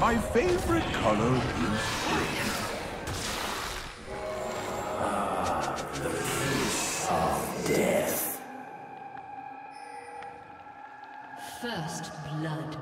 My favorite color is green. Ah, the kiss of death. First blood.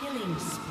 Killing spree.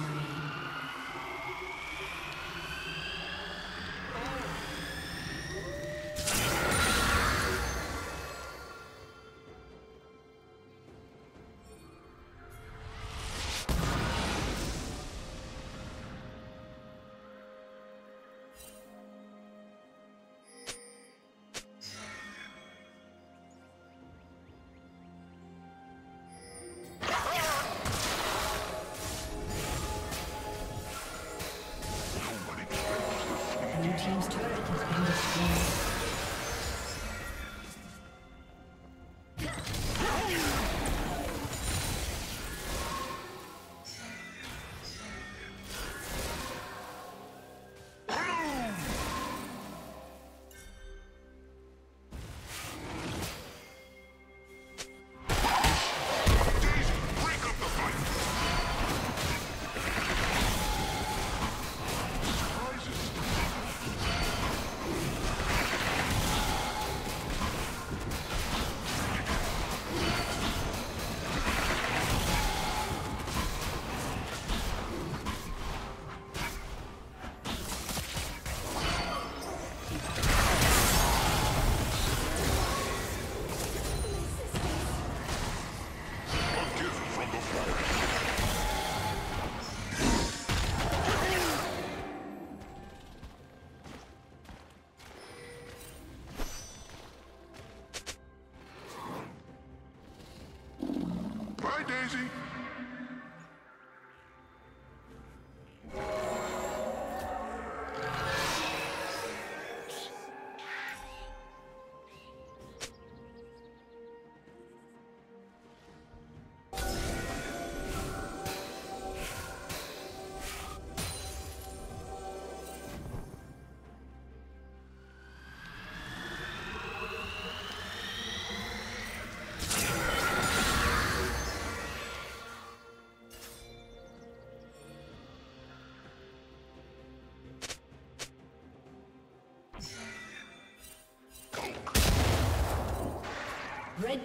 Red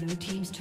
Blue team's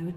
Blue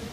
Red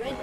Red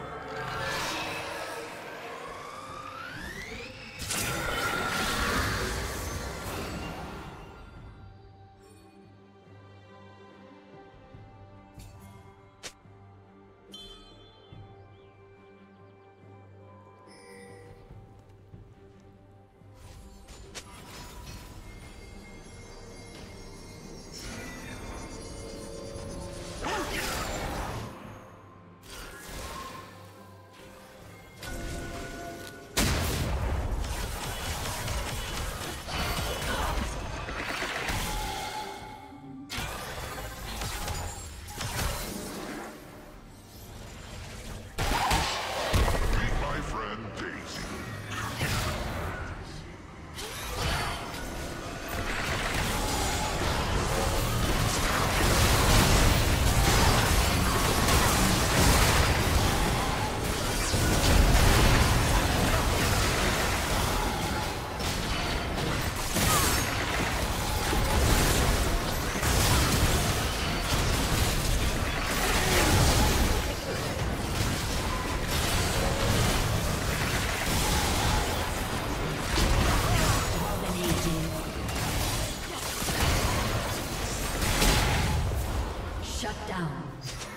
Shut down.